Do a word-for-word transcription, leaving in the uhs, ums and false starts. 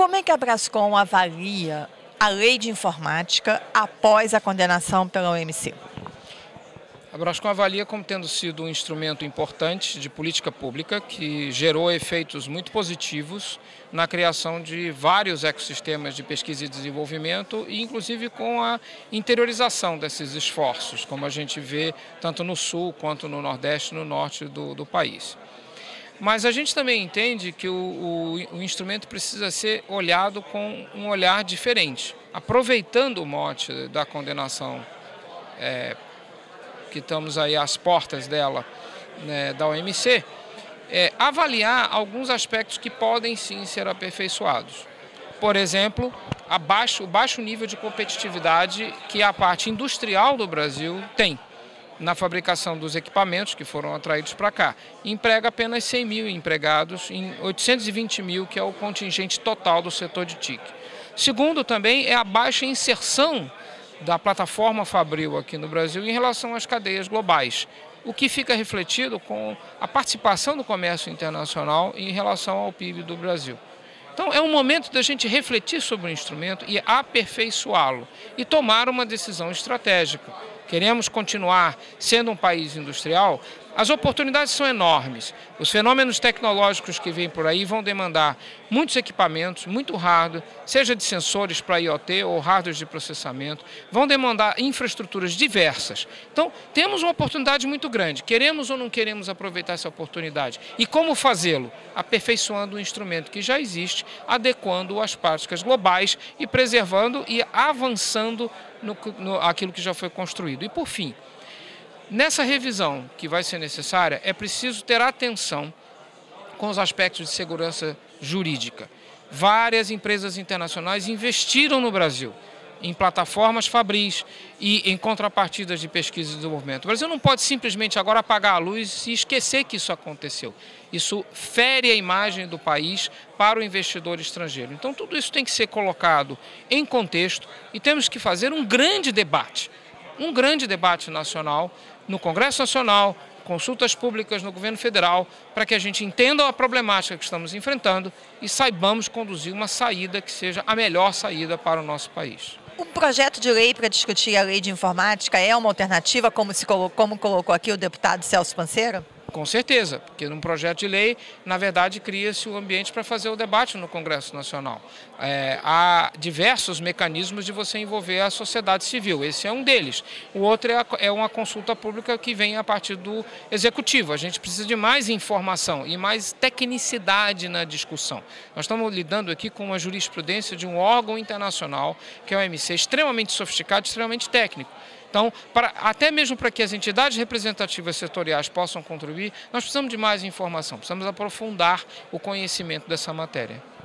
Como é que a Brasscom avalia a Lei de Informática após a condenação pela O M C? A Brasscom avalia como tendo sido um instrumento importante de política pública que gerou efeitos muito positivos na criação de vários ecossistemas de pesquisa e desenvolvimento e inclusive com a interiorização desses esforços, como a gente vê tanto no sul quanto no nordeste e no norte do, do país. Mas a gente também entende que o, o, o instrumento precisa ser olhado com um olhar diferente, aproveitando o mote da condenação é, que estamos aí às portas dela, né, da O M C, é, avaliar alguns aspectos que podem sim ser aperfeiçoados. Por exemplo, a baixo, o baixo nível de competitividade que a parte industrial do Brasil tem na fabricação dos equipamentos que foram atraídos para cá. Emprega apenas cem mil empregados em oitocentos e vinte mil, que é o contingente total do setor de T I C. Segundo, também é a baixa inserção da plataforma fabril aqui no Brasil em relação às cadeias globais, o que fica refletido com a participação do comércio internacional em relação ao P I B do Brasil. Então é um momento da gente refletir sobre o instrumento e aperfeiçoá-lo e tomar uma decisão estratégica. Queremos continuar sendo um país industrial, as oportunidades são enormes. Os fenômenos tecnológicos que vêm por aí vão demandar muitos equipamentos, muito hardware, seja de sensores para I O T ou hardware de processamento, vão demandar infraestruturas diversas. Então, temos uma oportunidade muito grande. Queremos ou não queremos aproveitar essa oportunidade? E como fazê-lo? Aperfeiçoando o instrumento que já existe, adequando-o às práticas globais e preservando e avançando No, no, aquilo que já foi construído. E, por fim, nessa revisão que vai ser necessária, é preciso ter atenção com os aspectos de segurança jurídica. Várias empresas internacionais investiram no Brasil em plataformas fabris e em contrapartidas de pesquisa e desenvolvimento. O Brasil não pode simplesmente agora apagar a luz e esquecer que isso aconteceu. Isso fere a imagem do país para o investidor estrangeiro. Então, tudo isso tem que ser colocado em contexto e temos que fazer um grande debate, um grande debate nacional, no Congresso Nacional, consultas públicas no governo federal, para que a gente entenda a problemática que estamos enfrentando e saibamos conduzir uma saída que seja a melhor saída para o nosso país. Um projeto de lei para discutir a Lei de Informática é uma alternativa, como, se colocou, como colocou aqui o deputado Celso Panceiro? Com certeza, porque num projeto de lei, na verdade, cria-se o ambiente para fazer o debate no Congresso Nacional. É, há diversos mecanismos de você envolver a sociedade civil, esse é um deles. O outro é, a, é uma consulta pública que vem a partir do Executivo. A gente precisa de mais informação e mais tecnicidade na discussão. Nós estamos lidando aqui com uma jurisprudência de um órgão internacional, que é o O M C, extremamente sofisticado, extremamente técnico. Então, para, até mesmo para que as entidades representativas setoriais possam contribuir, nós precisamos de mais informação, precisamos aprofundar o conhecimento dessa matéria.